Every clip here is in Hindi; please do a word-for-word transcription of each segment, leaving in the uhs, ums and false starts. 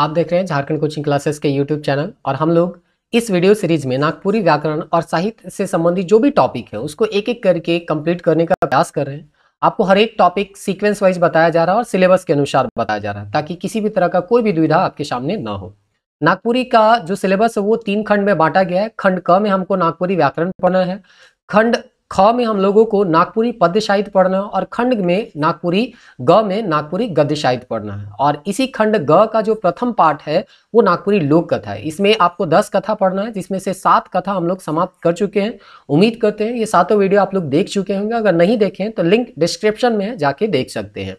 आप देख रहे हैं झारखंड कोचिंग क्लासेस के यूट्यूब चैनल, और हम लोग इस वीडियो सीरीज में नागपुरी व्याकरण और साहित्य से संबंधित जो भी टॉपिक है उसको एक एक करके कंप्लीट करने का प्रयास कर रहे हैं। आपको हर एक टॉपिक सीक्वेंस वाइज बताया जा रहा है और सिलेबस के अनुसार बताया जा रहा है, ताकि किसी भी तरह का कोई भी दुविधा आपके सामने ना हो। नागपुरी का जो सिलेबस है वो तीन खंड में बांटा गया है। खंड क में हमको नागपुरी व्याकरण पढ़ना है, खंड ख में हम लोगों को नागपुरी पद्य साहित्य पढ़ना है, और खंड में नागपुरी ग में नागपुरी गद्य साहित्य पढ़ना है। और इसी खंड ग का जो प्रथम पार्ट है वो नागपुरी लोक कथा है। इसमें आपको दस कथा पढ़ना है, जिसमें से सात कथा हम लोग समाप्त कर चुके हैं। उम्मीद करते हैं ये सातों वीडियो आप लोग देख चुके होंगे। अगर नहीं देखें तो लिंक डिस्क्रिप्शन में जाके देख सकते हैं।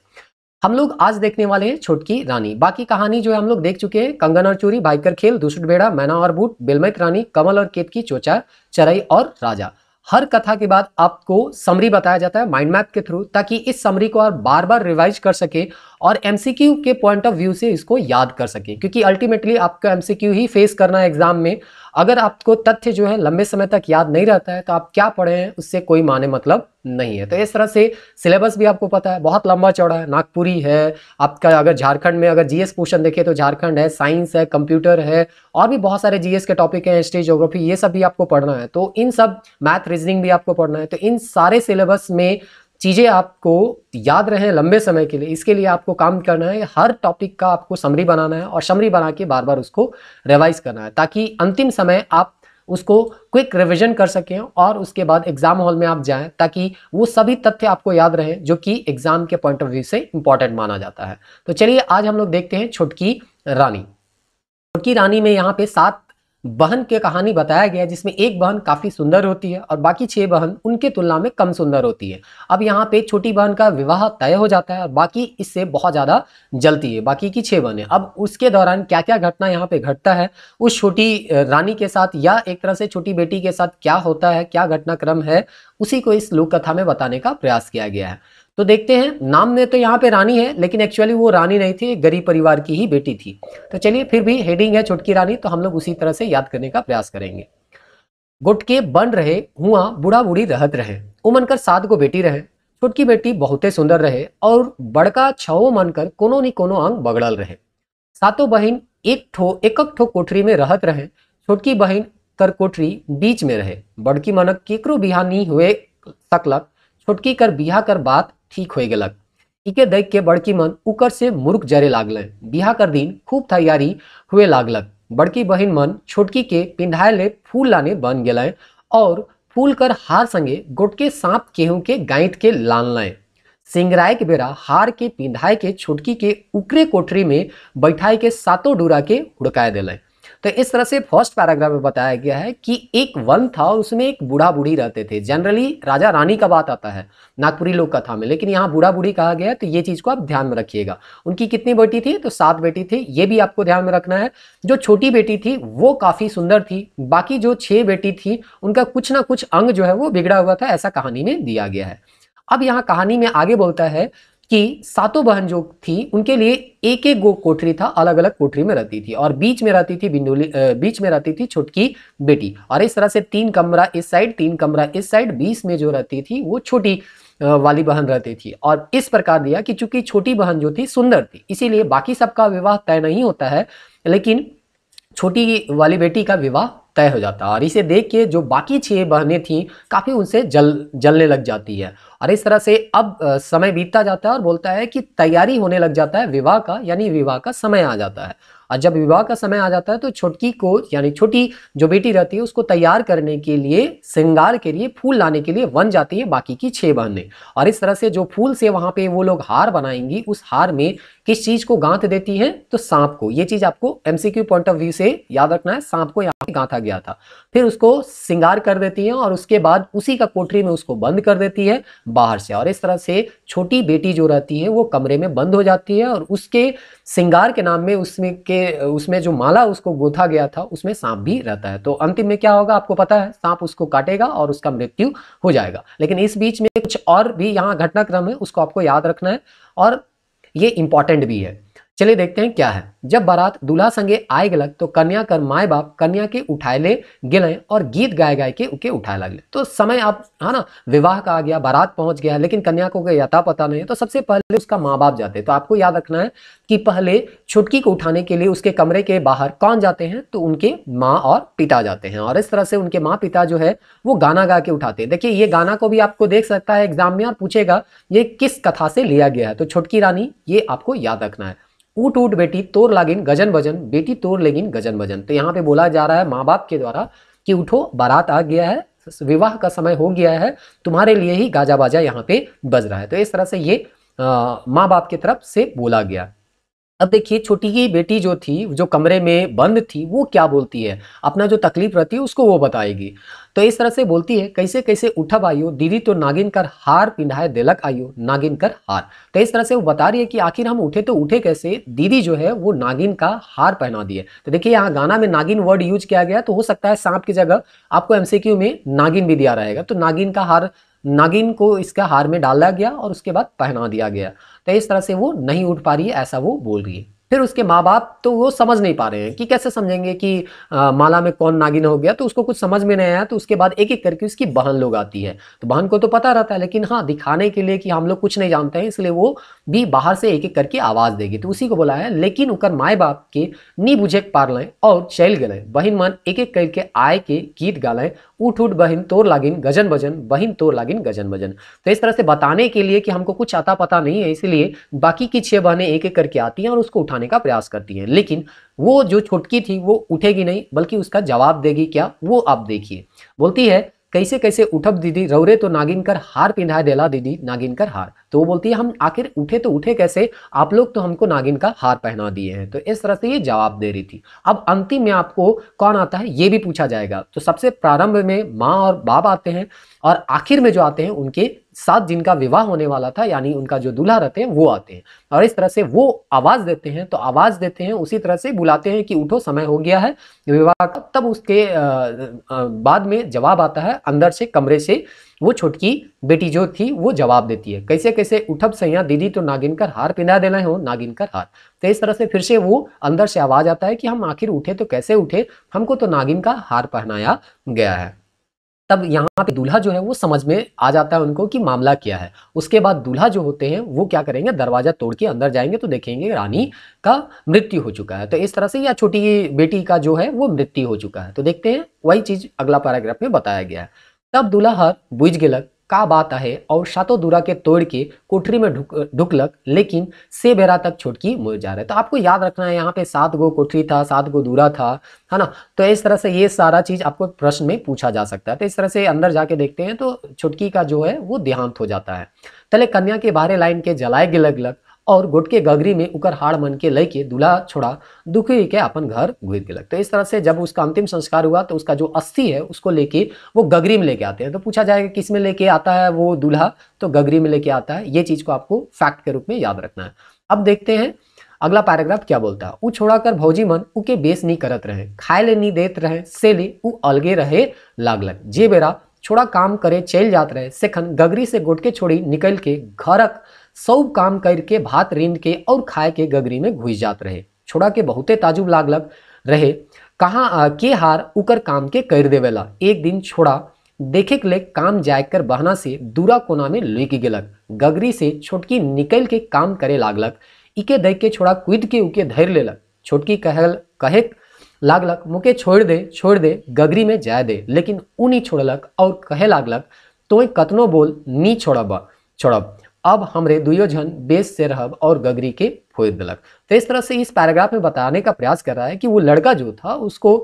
हम लोग आज देखने वाले हैं छोटकी रानी। बाकी कहानी जो है हम लोग देख चुके हैं। कंगन और चूरी, भाईकर खेल, दूसर बेड़ा, मैना और बूट, बेलमैत रानी, कमल और केतकी, चोचा, चराई और राजा। हर कथा के बाद आपको समरी बताया जाता है माइंड मैप के थ्रू, ताकि इस समरी को आप बार बार रिवाइज कर सके और एमसीक्यू के पॉइंट ऑफ व्यू से इसको याद कर सके, क्योंकि अल्टीमेटली आपको एमसीक्यू ही फेस करना है एग्जाम में। अगर आपको तथ्य जो है लंबे समय तक याद नहीं रहता है तो आप क्या पढ़े हैं उससे कोई माने मतलब नहीं है। तो इस तरह से सिलेबस भी आपको पता है, बहुत लंबा चौड़ा है। नागपुरी है आपका, अगर झारखंड में अगर जीएस पोर्शन देखें तो झारखंड है, साइंस है, कंप्यूटर है, और भी बहुत सारे जीएस के टॉपिक हैं, हिस्ट्री, ज्योग्राफी, ये सब भी आपको पढ़ना है। तो इन सब मैथ, रीजनिंग भी आपको पढ़ना है। तो इन सारे सिलेबस में चीज़ें आपको याद रहें लंबे समय के लिए, इसके लिए आपको काम करना है। हर टॉपिक का आपको समरी बनाना है और समरी बना के बार बार उसको रिवाइज करना है, ताकि अंतिम समय आप उसको क्विक रिवीजन कर सकें और उसके बाद एग्जाम हॉल में आप जाएं, ताकि वो सभी तथ्य आपको याद रहें जो कि एग्जाम के पॉइंट ऑफ व्यू से इंपॉर्टेंट माना जाता है। तो चलिए आज हम लोग देखते हैं छोटकी रानी। छोटकी रानी में यहाँ पे सात बहन की कहानी बताया गया है, जिसमें एक बहन काफ़ी सुंदर होती है और बाकी छह बहन उनके तुलना में कम सुंदर होती है। अब यहाँ पे छोटी बहन का विवाह तय हो जाता है और बाकी इससे बहुत ज़्यादा जलती है, बाकी की छह बहनें। अब उसके दौरान क्या क्या घटना यहाँ पे घटता है उस छोटी रानी के साथ, या एक तरह से छोटी बेटी के साथ क्या होता है, क्या घटनाक्रम है, उसी को इस लोक कथा में बताने का प्रयास किया गया है। तो देखते हैं। नाम में तो यहाँ पे रानी है, लेकिन एक्चुअली वो रानी नहीं थी, गरीब परिवार की ही बेटी थी। तो चलिए, फिर भी हेडिंग है छोटकी रानी, तो हम लोग उसी तरह से याद करने का प्रयास करेंगे। गुटके बन रहे हुआ बूढ़ा बूढ़ी रहत रहे, उमन कर सात गो बेटी रहे, छोटकी बेटी बहुते सुंदर रहे और बड़का छओ मन कर कोनो नी कोनो अंग बगड़ल रहे। सातों बहिन एक ठो एकक ठो कोठरी में रहत रहे, छोटकी बहिन कर कोठरी बीच में रहे, बड़की मनक केकरो बिहा नहीं हुए सकलक, छोटकी कर बिहा कर बात ठीक हो गलक। इके देख के बड़की मन उकर से मुर्ख जरे लागल, बिहा कर दिन खूब तैयारी हुए लागलक। बड़की बहिन मन छोटकी के पिंढाए ले फूल लाने बन गए और फूल कर हार संगे गोटके सांप केहूँ के गाँट के लानल। सिंगराय के बेरा हार के पिंढाए के छोटकी के उकरे कोठरी में बैठाए के सातों डूरा के हुड़काए दिल। तो इस तरह से फर्स्ट पैराग्राफ में बताया गया है कि एक वन था और उसमें एक बूढ़ा बूढ़ी रहते थे। जनरली राजा रानी का बात आता है नागपुरी लोक कथा में, लेकिन यहाँ बूढ़ा बूढ़ी कहा गया है, तो ये चीज़ को आप ध्यान में रखिएगा। उनकी कितनी बेटी थी? तो सात बेटी थी। ये भी आपको ध्यान में रखना है। जो छोटी बेटी थी वो काफ़ी सुंदर थी, बाकी जो छः बेटी थी उनका कुछ ना कुछ अंग जो है वो बिगड़ा हुआ था, ऐसा कहानी में दिया गया है। अब यहाँ कहानी में आगे बोलता है कि सातों बहन जो थी उनके लिए एक एक गो कोठरी था, अलग अलग कोठरी में रहती थी और बीच में रहती थी बिंदुली बीच में रहती थी छोटकी बेटी। और इस तरह से तीन कमरा इस साइड, तीन कमरा इस साइड, बीच में जो रहती थी वो छोटी वाली बहन रहती थी। और इस प्रकार दिया कि चूंकि छोटी बहन जो थी सुंदर थी, इसीलिए बाकी सबका विवाह तय नहीं होता है, लेकिन छोटी वाली बेटी का विवाह तय हो जाता है। और इसे देख के जो बाकी छह बहनें थीं काफ़ी उनसे जल जलने लग जाती है। और इस तरह से अब समय बीतता जाता है और बोलता है कि तैयारी होने लग जाता है विवाह का, यानी विवाह का समय आ जाता है। और जब विवाह का समय आ जाता है तो छोटकी को, यानी छोटी जो बेटी रहती है, उसको तैयार करने के लिए, श्रृंगार के लिए, फूल लाने के लिए वन जाती है बाकी की छह बहनें। और इस तरह से जो फूल से वहाँ पे वो लोग हार बनाएंगी, उस हार में किस चीज़ को गांथ देती है? तो सांप को। ये चीज़ आपको एमसीक्यू पॉइंट ऑफ व्यू से याद रखना है। सांप को यहाँ पे गांथा गया था। फिर उसको श्रृंगार कर देती है और उसके बाद उसी का कोठरी में उसको बंद कर देती है बाहर से। और इस तरह से छोटी बेटी जो रहती है वो कमरे में बंद हो जाती है और उसके श्रृंगार के नाम में उसमें के उसमें जो माला उसको गूंथा गया था उसमें सांप भी रहता है। तो अंतिम में क्या होगा आपको पता है, सांप उसको काटेगा और उसका मृत्यु हो जाएगा। लेकिन इस बीच में कुछ और भी यहाँ घटनाक्रम है, उसको आपको याद रखना है और ये इंपॉर्टेंट भी है। चलिए देखते हैं क्या है। जब बारात दूल्हा संगे आय गलक तो कन्या कर माय बाप कन्या के उठाए ले गिले और गीत गाय गाय के उके उठाए लगले। तो समय आप है ना, विवाह का आ गया, बारात पहुंच गया, लेकिन कन्या को कोई अता पता नहीं है, तो सबसे पहले उसका माँ बाप जाते। तो आपको याद रखना है कि पहले छुटकी को उठाने के लिए उसके कमरे के बाहर कौन जाते हैं, तो उनके माँ और पिता जाते हैं। और इस तरह से उनके माँ पिता जो है वो गाना गा के उठाते हैं। देखिए ये गाना को भी आपको देख सकता है एग्जाम में और पूछेगा ये किस कथा से लिया गया है। तो छोटकी रानी, ये आपको याद रखना है। ऊट ऊट बेटी तोड़ लागिन गजन भजन, बेटी तोड़ लेगिन गजन भजन। तो यहाँ पे बोला जा रहा है माँ बाप के द्वारा कि उठो, बारात आ गया है, विवाह का समय हो गया है, तुम्हारे लिए ही गाजा बाजा यहाँ पे बज रहा है। तो इस तरह से ये माँ बाप की तरफ से बोला गया। अब देखिए छोटी की बेटी जो थी, जो कमरे में बंद थी, वो क्या बोलती है, अपना जो तकलीफ रहती है उसको वो बताएगी। तो इस तरह से बोलती है, कैसे कैसे उठब आइयो दीदी, तो नागिन कर हार पिंढाए दिलक आइयो, नागिन कर हार। तो इस तरह से वो बता रही है कि आखिर हम उठे तो उठे कैसे, दीदी जो है वो नागिन का हार पहना दिए। तो देखिए यहाँ गाना में नागिन वर्ड यूज किया गया, तो हो सकता है सांप की जगह आपको एमसीक्यू में नागिन भी दिया रहेगा। तो नागिन का हार, नागिन को इसका हार में डाला गया और उसके बाद पहना दिया गया। तो इस तरह से वो नहीं उठ पा रही है, ऐसा वो बोल रही है। फिर उसके माँ बाप तो वो समझ नहीं पा रहे हैं कि कैसे समझेंगे कि आ, माला में कौन नागिन हो गया, तो उसको कुछ समझ में नहीं आया। तो उसके बाद एक एक करके उसकी बहन लोग आती है। तो बहन को तो पता रहता है, लेकिन हाँ दिखाने के लिए कि हम लोग कुछ नहीं जानते हैं, इसलिए वो भी बाहर से एक एक करके आवाज़ देगी। तो उसी को बोला है, लेकिन उकर माए बाप के नी बुझे पार लें और चल गए, बहिन मन एक एक करके आए के गीत गा लें, उठ उठ बहिन तोड़ लागिन गजन भजन, बहिन तोड़ लागिन गजन भजन। तो इस तरह से बताने के लिए कि हमको कुछ आता पता नहीं है, इसलिए बाकी की छह बहनें एक एक करके आती हैं और उसको उठाने का प्रयास करती हैं। लेकिन वो जो छोटकी थी वो उठेगी नहीं, बल्कि उसका जवाब देगी क्या, वो आप देखिए। बोलती है, कैसे कैसे उठब दीदी रौरे, तो नागिन कर हार पिंधा देला दीदी, नागिन कर हार। तो वो बोलती है हम आखिर उठे तो उठे कैसे, आप लोग तो हमको नागिन का हार पहना दिए हैं। तो इस तरह से ये जवाब दे रही थी। अब अंतिम में आपको कौन आता है ये भी पूछा जाएगा। तो सबसे प्रारंभ में माँ और बाप आते हैं, और आखिर में जो आते हैं उनके साथ जिनका विवाह होने वाला था, यानी उनका जो दूल्हा रहते हैं वो आते हैं। और इस तरह से वो आवाज़ देते हैं, तो आवाज़ देते हैं उसी तरह से बुलाते हैं कि उठो, समय हो गया है विवाह का। तब उसके आ, आ, बाद में जवाब आता है अंदर से, कमरे से वो छोटकी बेटी जो थी वो जवाब देती है, कैसे कैसे उठब सैया दीदी, तो नागिन कर हार पिंधा देना हो, नागिन कर हार। तो इस तरह से फिर से वो अंदर से आवाज़ आता है कि हम आखिर उठे तो कैसे उठे, हमको तो नागिन का हार पहनाया गया है। तब यहाँ पे दूल्हा जो है वो समझ में आ जाता है उनको कि मामला क्या है। उसके बाद दूल्हा जो होते हैं वो क्या करेंगे, दरवाज़ा तोड़ के अंदर जाएंगे तो देखेंगे रानी का मृत्यु हो चुका है। तो इस तरह से या छोटी बेटी का जो है वो मृत्यु हो चुका है। तो देखते हैं वही चीज़ अगला पैराग्राफ में बताया गया है। तब दूल्हा हर बुझ गेलक का बात है और सातों दूरा के तोड़ के कोठरी में ढुकलक, लेकिन से बेरा तक छोटकी मोर जा रहे। तो आपको याद रखना है यहाँ पे सात गो कोठरी था, सात गो दूरा था, है ना। तो इस तरह से ये सारा चीज़ आपको प्रश्न में पूछा जा सकता है। तो इस तरह से अंदर जाके देखते हैं तो छोटकी का जो है वो देहांत हो जाता है। तले कन्या के बाहरे लाइन के जलाए गे लग लग और गोटके गगरी में उकर हाड़ मन के लय के दूल्हा छोड़ा दुखी के अपन घर घुस गेलक। तो इस तरह से जब उसका अंतिम संस्कार हुआ तो उसका जो अस्थि है उसको लेके वो गगरी में लेके आते हैं। तो पूछा जाएगा किस में लेके आता है वो दूल्हा, तो गगरी में लेके आता है। ये चीज़ को आपको फैक्ट के रूप में याद रखना है। अब देखते हैं अगला पैराग्राफ क्या बोलता है। ऊ छोड़ा कर भौजी मन उके बेस नहीं करत रहे, खाए ले नहीं देत रहे, से ले ऊ अलगे रहे लागलक। जे बेरा छोड़ा काम करे चल जात रहे, सेखन गगरी से गोटके छोड़ी निकल के घरक सब काम करके भात रिंद के और खाए के गगरी में घुस जात रहे। छोड़ा के बहुते ताजुब लागलक रहे, कहाँ के हार उकर काम के कर देवेला। एक दिन छोड़ा देखे के ले काम जाय कर बहना से दूरा कोना में लुक गेलक, गगरी से छोटकी निकल के काम करे लागलक। इके देख के छोड़ा कूद के उके धर लेलक, छोटकी कहल कहे लागलक मुके छोड़ दे छोड़ दे, गगरी में जाय दे, लेकिन ऊ नहीं छोड़लक और कहे लागलक तो कतनो बोल नी छोड़ब छोड़ब, अब हमरे दुयो जन बेस से रहब और गगरी के फोड़ दिलक। तो इस तरह से इस पैराग्राफ में बताने का प्रयास कर रहा है कि वो लड़का जो था उसको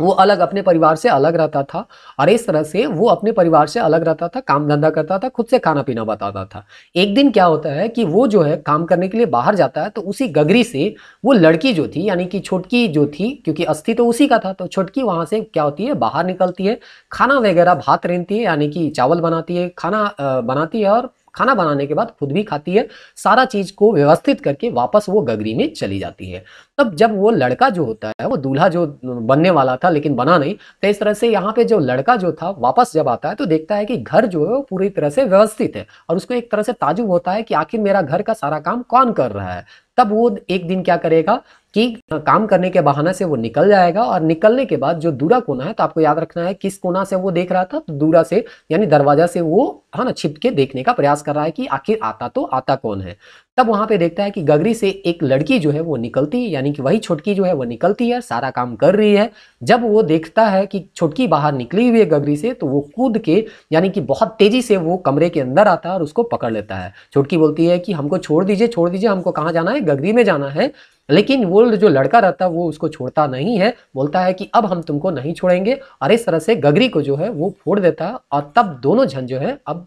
वो अलग अपने परिवार से अलग रहता था, और इस तरह से वो अपने परिवार से अलग रहता था, काम धंधा करता था, खुद से खाना पीना बताता था। एक दिन क्या होता है कि वो जो है काम करने के लिए बाहर जाता है, तो उसी गगरी से वो लड़की जो थी यानी कि छोटकी जो थी, क्योंकि अस्थि तो उसी का था, तो छोटकी वहाँ से क्या होती है बाहर निकलती है, खाना वगैरह भात रेंती है यानी कि चावल बनाती है, खाना बनाती है, और खाना बनाने के बाद खुद भी खाती है, सारा चीज़ को व्यवस्थित करके वापस वो गगरी में चली जाती है। तब जब वो लड़का जो होता है वो दूल्हा जो बनने वाला था लेकिन बना नहीं, तो इस तरह से यहाँ पे जो लड़का जो था वापस जब आता है तो देखता है कि घर जो है वो पूरी तरह से व्यवस्थित है, और उसको एक तरह से ताजुब होता है कि आखिर मेरा घर का सारा काम कौन कर रहा है। तब वो एक दिन क्या करेगा कि काम करने के बहाने से वो निकल जाएगा। और निकलने के बाद जो दूरा कोना है, तो आपको याद रखना है किस कोना से वो देख रहा था, तो दूरा से यानी दरवाजा से वो है ना छिप के देखने का प्रयास कर रहा है कि आखिर आता तो आता कौन है। तब वहां पे देखता है कि गगरी से एक लड़की जो है वो निकलती है, यानी कि वही छोटकी जो है वो निकलती है, सारा काम कर रही है। जब वो देखता है कि छोटकी बाहर निकली हुई है गगरी से, तो वो कूद के यानी कि बहुत तेजी से वो कमरे के अंदर आता है और उसको पकड़ लेता है। छोटकी बोलती है कि हमको छोड़ दीजिए, छोड़ दीजिए, हमको कहाँ जाना है, गगरी में जाना है। लेकिन वो जो लड़का रहता है वो उसको छोड़ता नहीं है, बोलता है कि अब हम तुमको नहीं छोड़ेंगे, और इस तरह से गगरी को जो है वो फोड़ देता है। और तब दोनों जन जो है अब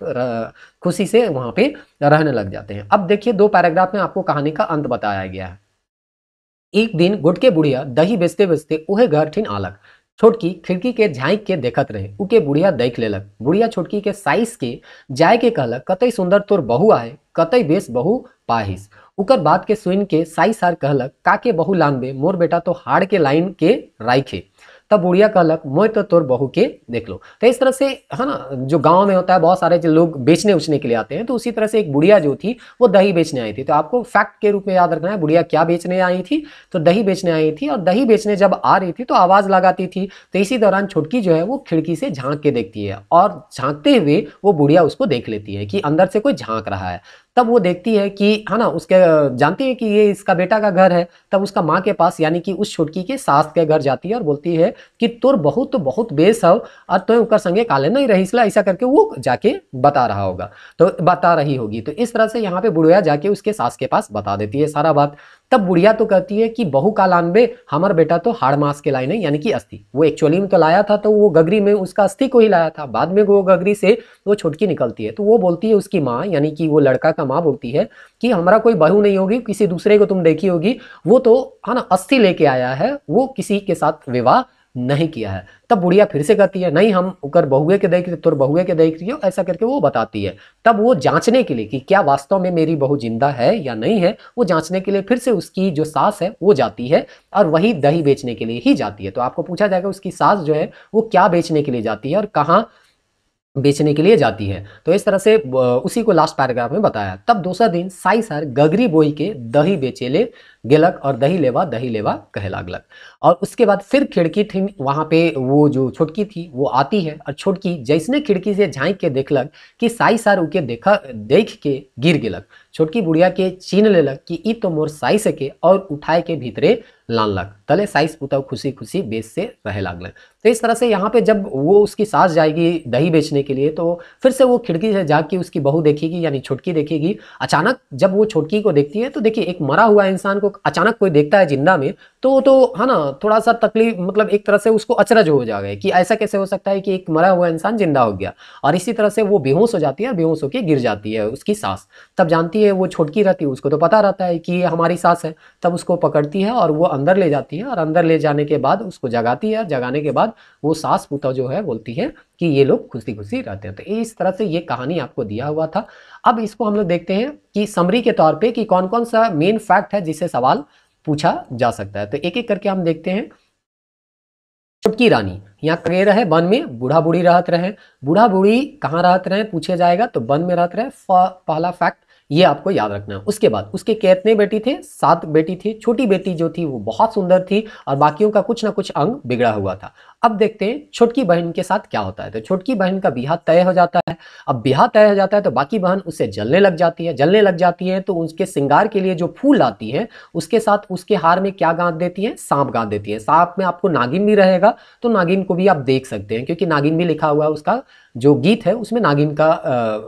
खुशी से वहां पे रहने लग जाते हैं। अब देखिए, दो पैराग्राफ में आपको कहानी का अंत बताया गया है। एक दिन गुटके बुढ़िया दही बेचते बेचते उहे घर ठिन आलक, छोटकी खिड़की के झाँक के देखत रहे, उके बुढ़िया देख लेलक। बुढ़िया छोटकी के साइस के जाय के कहलक, कतई सुंदर तोर बहू आए, कतई बेस बहू पाहिस। उकर बात के सुन के साई सार कहलक, काके बहू लानबे, मोर बेटा तो हाड़ के लाइन के राइखे। तब बुढ़िया कहलक, मैं तो तोर बहू के देख लो। तो इस तरह से है ना, जो गांव में होता है बहुत सारे लोग बेचने उचने के लिए आते हैं, तो उसी तरह से एक बुढ़िया जो थी वो दही बेचने आई थी। तो आपको फैक्ट के रूप में याद रखना है, बुढ़िया क्या बेचने आई थी, तो दही बेचने आई थी। और दही बेचने जब आ रही थी तो आवाज़ लगाती थी, तो इसी दौरान छोटकी जो है वो खिड़की से झाँक के देखती है, और झाँकते हुए वो बुढ़िया उसको देख लेती है कि अंदर से कोई झाँक रहा है। तब वो देखती है कि है ना, उसके जानती है कि ये इसका बेटा का घर है। तब उसका माँ के पास यानी कि उस छोटकी के सास के घर जाती है और बोलती है कि तोर बहुत तो बहुत बेस हो और तुम तो उकर संगे काले नहीं रही, इसलिए ऐसा करके वो जाके बता रहा होगा, तो बता रही होगी। तो इस तरह से यहाँ पे बुढ़िया जाके उसके सास के पास बता देती है सारा बात। तब बुढ़िया तो कहती है कि बहू का लानबे, हमार बेटा तो हाड़ मास के लाए नहीं, यानी कि अस्थि। वो एक्चुअली में तो लाया था, तो वो गगरी में उसका अस्थि को ही लाया था। बाद में वो गगरी से वो छोटकी निकलती है, तो वो बोलती है उसकी माँ यानी कि वो लड़का का माँ बोलती है कि हमारा कोई बहू नहीं होगी, किसी दूसरे को तुम देखी होगी, वो तो है ना अस्थि लेके आया है, वो किसी के साथ विवाह नहीं किया है। तब बुढ़िया फिर से कहती है, नहीं हम उकर बहुए के देख रही, तोर बहुए के देख रही हो, ऐसा करके वो बताती है। तब वो जांचने के लिए कि क्या वास्तव में मेरी बहू जिंदा है या नहीं है, वो जांचने के लिए फिर से उसकी जो सास है वो जाती है, और वही दही बेचने के लिए ही जाती है। तो आपको पूछा जाएगा उसकी सास जो है वो क्या बेचने के लिए जाती है और कहाँ बेचने के लिए जाती है। तो इस तरह से उसी को लास्ट पैराग्राफ में बताया। तब दूसरा दिन साई सार गगरी बोई के दही बेचे ले गेलक और दही लेवा दही लेवा कहे लागलक। और उसके बाद फिर खिड़की थी वहाँ पे, वो जो छोटकी थी वो आती है, और छोटकी जैसने खिड़की से झाँक के देखलक कि साई सार उके देखा देख के गिर गेलक। छोटकी बुढ़िया के चीन लेलक कि ई तो मोर साई से के, और उठाए के भीतरे लानलक। तले साइस पुतौ खुशी खुशी बेच से रहे लागल। तो इस तरह से यहाँ पे जब वो उसकी सास जाएगी दही बेचने के लिए, तो फिर से वो खिड़की से जाके उसकी बहू देखेगी यानी छोटकी देखेगी। अचानक जब वो छोटकी को देखती है, तो देखिए एक मरा हुआ इंसान को अचानक कोई देखता है जिंदा में, तो तो है ना थोड़ा सा तकलीफ, मतलब एक तरह से उसको अचरज हो जाएगा कि ऐसा कैसे हो सकता है कि एक मरा हुआ इंसान जिंदा हो गया। और इसी तरह से वो बेहोश हो जाती है, बेहोश होकर गिर जाती है उसकी सास। तब जानती है वो छोटकी रहती है, उसको तो पता रहता है कि ये हमारी सास है। तब उसको पकड़ती है और वो अंदर ले जाती है, और अंदर ले जाने के बाद उसको जगाती है। जगाने के बाद वो सास पुतौ जो है बोलती है कि ये लोग खुशी खुशी रहते हैं। तो इस तरह से ये कहानी आपको दिया हुआ था। अब इसको हम लोग देखते हैं कि समरी के तौर पे कि कौन कौन सा मेन फैक्ट है जिससे सवाल पूछा जा सकता है। तो एक एक करके हम देखते हैं। छोटकी रानी यहाँ कहे रहे वन में, बूढ़ा बूढ़ी रहत रहे, बूढ़ा बूढ़ी कहाँ रहत रहे पूछे जाएगा, तो वन में रहत रहे, पहला फैक्ट ये आपको याद रखना है। उसके बाद उसके कितने बेटी थे, सात बेटी थी। छोटी बेटी जो थी वो बहुत सुंदर थी, और बाकियों का कुछ ना कुछ अंग बिगड़ा हुआ था। अब देखते हैं छोटकी बहन के साथ क्या होता है। तो छोटकी बहन का ब्याह तय हो जाता है। अब ब्याह तय हो जाता है तो बाकी बहन उससे जलने लग जाती है। जलने लग जाती है तो उसके श्रृंगार के लिए जो फूल लाती है उसके साथ उसके हार में क्या गांथ देती है, सांप गांथ देती है। सांप में आपको नागिन भी रहेगा, तो नागिन को भी आप देख सकते हैं क्योंकि नागिन भी लिखा हुआ है, उसका जो गीत है उसमें नागिन का आ,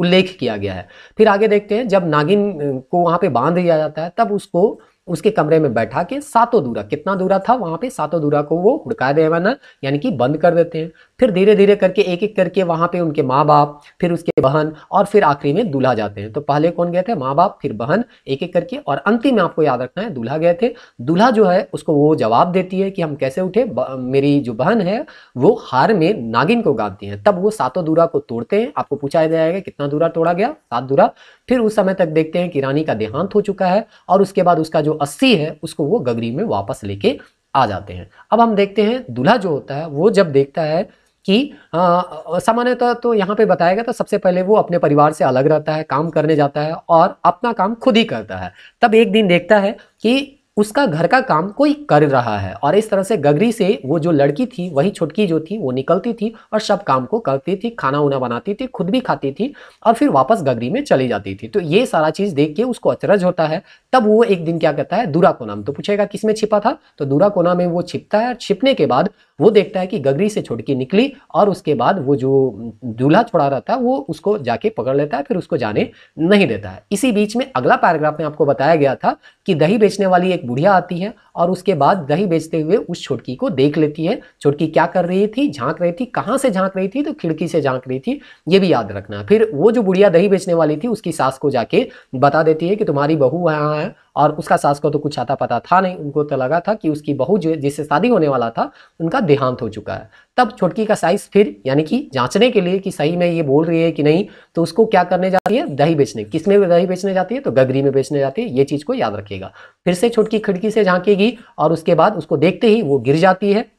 उल्लेख किया गया है। फिर आगे देखते हैं, जब नागिन को वहां पे बांध दिया जाता है तब उसको उसके कमरे में बैठा के सातों दूरा, कितना दूरा था वहां पे, सातों दूरा को वो हुड़का देवाना यानी कि बंद कर देते हैं। फिर धीरे धीरे करके एक एक करके वहां पे उनके माँ बाप, फिर उसके बहन, और फिर आखिरी में दूल्हा जाते हैं। तो पहले कौन गए थे, माँ बाप, फिर बहन, एक एक करके, और अंतिम में आपको याद रखना है दूल्हा गए थे। दूल्हा जो है उसको वो जवाब देती है कि हम कैसे उठे, मेरी जो बहन है वो हार में नागिन को गांथती है। तब वो सातों दूरा को तोड़ते हैं। आपको पूछा जाएगा कितना दूरा तोड़ा गया, सात दूरा। फिर उस समय तक देखते हैं कि रानी का देहांत हो चुका है, और उसके बाद उसका जो अस्थि है उसको वो गगरी में वापस लेके आ जाते हैं। अब हम देखते हैं दूल्हा जो होता है वो जब देखता है कि सामान्यतः तो यहाँ पे बताया गया था सबसे पहले वो अपने परिवार से अलग रहता है, काम करने जाता है और अपना काम खुद ही करता है। तब एक दिन देखता है कि उसका घर का काम कोई कर रहा है और इस तरह से गगरी से वो जो लड़की थी वही छोटकी जो थी वो निकलती थी और सब काम को करती थी, खाना उना बनाती थी, खुद भी खाती थी और फिर वापस गगरी में चली जाती थी। तो ये सारा चीज़ देख के उसको अचरज होता है। तब वो एक दिन क्या करता है, दूरा कोना में, तो पूछेगा किस में छिपा था, तो दूरा कोना में वो छिपता है। छिपने के बाद वो देखता है कि गगरी से छोटकी निकली और उसके बाद वो जो दूल्हा छोड़ा रहता है वो उसको जाके पकड़ लेता है, फिर उसको जाने नहीं देता है। इसी बीच में अगला पैराग्राफ में आपको बताया गया था कि दही बेचने वाली एक बुढ़िया आती है और उसके बाद दही बेचते हुए उस छोटकी को देख लेती है। छोटकी क्या कर रही थी, झांक रही थी। कहाँ से झांक रही थी, तो खिड़की से झांक रही थी, ये भी याद रखना। फिर वो जो बुढ़िया दही बेचने वाली थी उसकी सास को जाके बता देती है कि तुम्हारी बहू यहाँ है और उसका सास को तो कुछ आता पता था नहीं, उनको तो लगा था कि उसकी बहू जो जिससे शादी होने वाला था उनका देहांत हो चुका है। तब छोटकी का साइज फिर यानी कि जांचने के लिए कि सही में ये बोल रही है कि नहीं, तो उसको क्या करने जाती है, दही बेचने। किस में दही बेचने जाती है, तो गगरी में बेचने जाती है। ये चीज़ को याद रखिएगा। फिर से छोटकी खिड़की से झांकेगी और उसके बाद उसको देखते ही वो गिर जाती है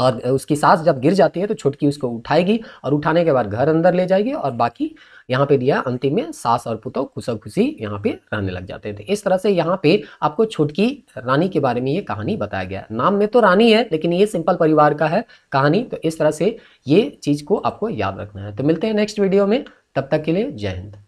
और उसकी सास जब गिर जाती है तो छोटकी उसको उठाएगी और उठाने के बाद घर अंदर ले जाएगी और बाकी यहाँ पे दिया अंतिम में सास और पुतौ खुशा खुशी यहाँ पे रहने लग जाते थे। इस तरह से यहाँ पे आपको छोटकी रानी के बारे में ये कहानी बताया गया। नाम में तो रानी है लेकिन ये सिंपल परिवार का है कहानी, तो इस तरह से ये चीज़ को आपको याद रखना है। तो मिलते हैं नेक्स्ट वीडियो में, तब तक के लिए जय हिंद।